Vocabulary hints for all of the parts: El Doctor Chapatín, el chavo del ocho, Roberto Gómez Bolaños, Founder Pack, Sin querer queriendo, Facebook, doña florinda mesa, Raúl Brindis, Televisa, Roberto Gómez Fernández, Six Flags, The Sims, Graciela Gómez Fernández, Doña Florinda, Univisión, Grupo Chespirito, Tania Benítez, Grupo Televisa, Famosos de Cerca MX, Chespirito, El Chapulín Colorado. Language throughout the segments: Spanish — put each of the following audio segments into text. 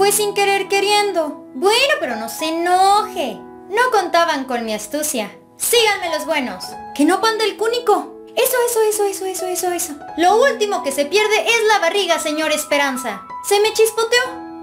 Fue sin querer queriendo. Bueno, pero no se enoje. No contaban con mi astucia. Síganme los buenos. Que no panda el cúnico. Eso. Lo último que se pierde es la barriga, señor Esperanza. Se me chispoteó.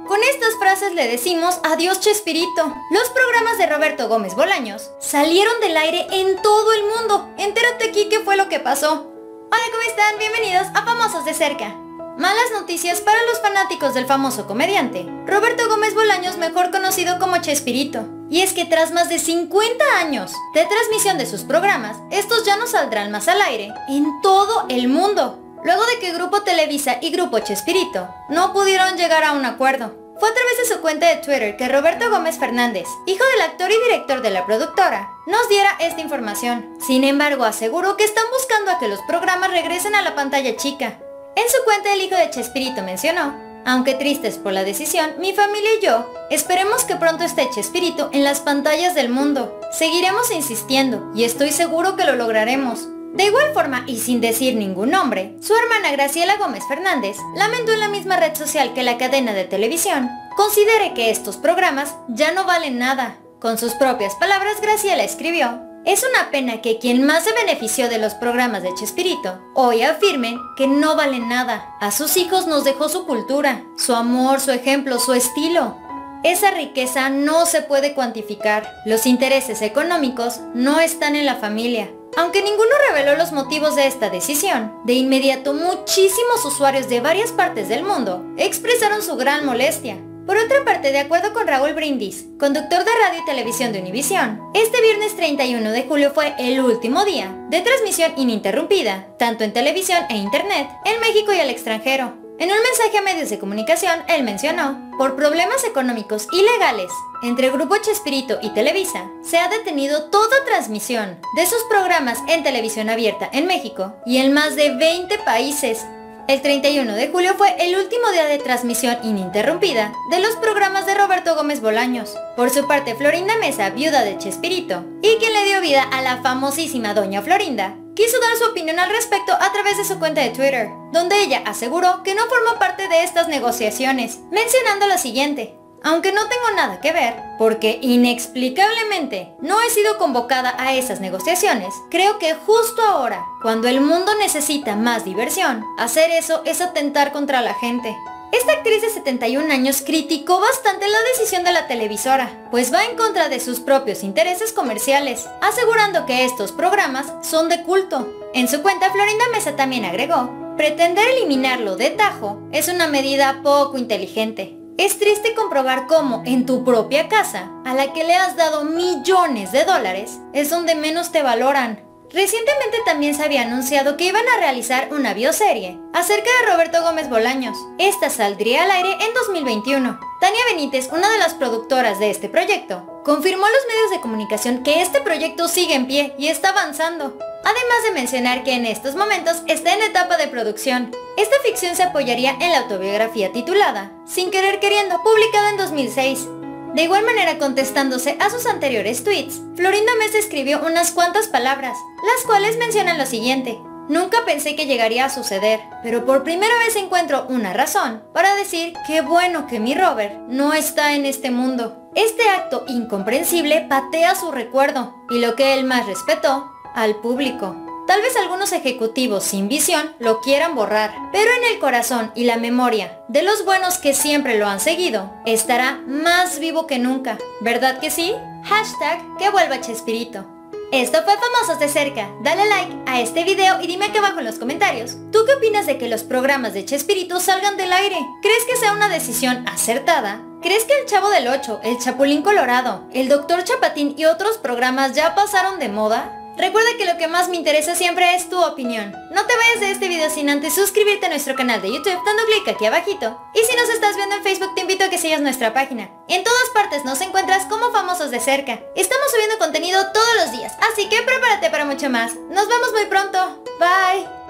Con estas frases le decimos adiós, Chespirito. Los programas de Roberto Gómez Bolaños salieron del aire en todo el mundo. Entérate aquí qué fue lo que pasó. Hola, ¿cómo están? Bienvenidos a Famosos de Cerca. Malas noticias para los fanáticos del famoso comediante Roberto Gómez Bolaños, mejor conocido como Chespirito. Y es que tras más de 50 años de transmisión de sus programas, estos ya no saldrán más al aire en todo el mundo, luego de que Grupo Televisa y Grupo Chespirito no pudieron llegar a un acuerdo. Fue a través de su cuenta de Twitter que Roberto Gómez Fernández, hijo del actor y director de la productora, nos diera esta información. Sin embargo, aseguró que están buscando a que los programas regresen a la pantalla chica. En su cuenta, el hijo de Chespirito mencionó: aunque tristes por la decisión, mi familia y yo esperemos que pronto esté Chespirito en las pantallas del mundo. Seguiremos insistiendo y estoy seguro que lo lograremos. De igual forma, y sin decir ningún nombre, su hermana Graciela Gómez Fernández lamentó en la misma red social que la cadena de televisión considere que estos programas ya no valen nada. Con sus propias palabras, Graciela escribió: es una pena que quien más se benefició de los programas de Chespirito hoy afirmen que no valen nada. A sus hijos nos dejó su cultura, su amor, su ejemplo, su estilo. Esa riqueza no se puede cuantificar. Los intereses económicos no están en la familia. Aunque ninguno reveló los motivos de esta decisión, de inmediato muchísimos usuarios de varias partes del mundo expresaron su gran molestia. Por otra parte, de acuerdo con Raúl Brindis, conductor de radio y televisión de Univisión, este viernes 31 de julio fue el último día de transmisión ininterrumpida, tanto en televisión e internet, en México y al extranjero. En un mensaje a medios de comunicación, él mencionó: por problemas económicos y legales entre el Grupo Chespirito y Televisa, se ha detenido toda transmisión de sus programas en televisión abierta en México y en más de 20 países. El 31 de julio fue el último día de transmisión ininterrumpida de los programas de Roberto Gómez Bolaños. Por su parte, Florinda Mesa, viuda de Chespirito, y quien le dio vida a la famosísima Doña Florinda, quiso dar su opinión al respecto a través de su cuenta de Twitter, donde ella aseguró que no formó parte de estas negociaciones, mencionando lo siguiente: aunque no tengo nada que ver, porque inexplicablemente no he sido convocada a esas negociaciones, creo que justo ahora, cuando el mundo necesita más diversión, hacer eso es atentar contra la gente. Esta actriz de 71 años criticó bastante la decisión de la televisora, pues va en contra de sus propios intereses comerciales, asegurando que estos programas son de culto. En su cuenta, Florinda Mesa también agregó: pretender eliminarlo de tajo es una medida poco inteligente. Es triste comprobar cómo en tu propia casa, a la que le has dado millones de dólares, es donde menos te valoran. Recientemente también se había anunciado que iban a realizar una bioserie acerca de Roberto Gómez Bolaños. Esta saldría al aire en 2021. Tania Benítez, una de las productoras de este proyecto, confirmó a los medios de comunicación que este proyecto sigue en pie y está avanzando, además de mencionar que en estos momentos está en etapa de producción. Esta ficción se apoyaría en la autobiografía titulada Sin querer queriendo, publicada en 2006. De igual manera, contestándose a sus anteriores tweets, Florinda Mesa escribió unas cuantas palabras, las cuales mencionan lo siguiente: nunca pensé que llegaría a suceder, pero por primera vez encuentro una razón para decir qué bueno que mi Robert no está en este mundo. Este acto incomprensible patea su recuerdo, y lo que él más respetó, al público. Tal vez algunos ejecutivos sin visión lo quieran borrar, pero en el corazón y la memoria de los buenos que siempre lo han seguido, estará más vivo que nunca. ¿Verdad que sí? Hashtag que vuelva Chespirito. Esto fue Famosos de Cerca. Dale like a este video y dime aquí abajo en los comentarios, ¿tú qué opinas de que los programas de Chespirito salgan del aire? ¿Crees que sea una decisión acertada? ¿Crees que El Chavo del 8, El Chapulín Colorado, El Doctor Chapatín y otros programas ya pasaron de moda? Recuerda que lo que más me interesa siempre es tu opinión. No te vayas de este video sin antes suscribirte a nuestro canal de YouTube dando clic aquí abajito. Y si nos estás viendo en Facebook, te invito a que sigas nuestra página. En todas partes nos encuentras como Famosos de Cerca. Estamos subiendo contenido todos los días, así que prepárate para mucho más. Nos vemos muy pronto. Bye.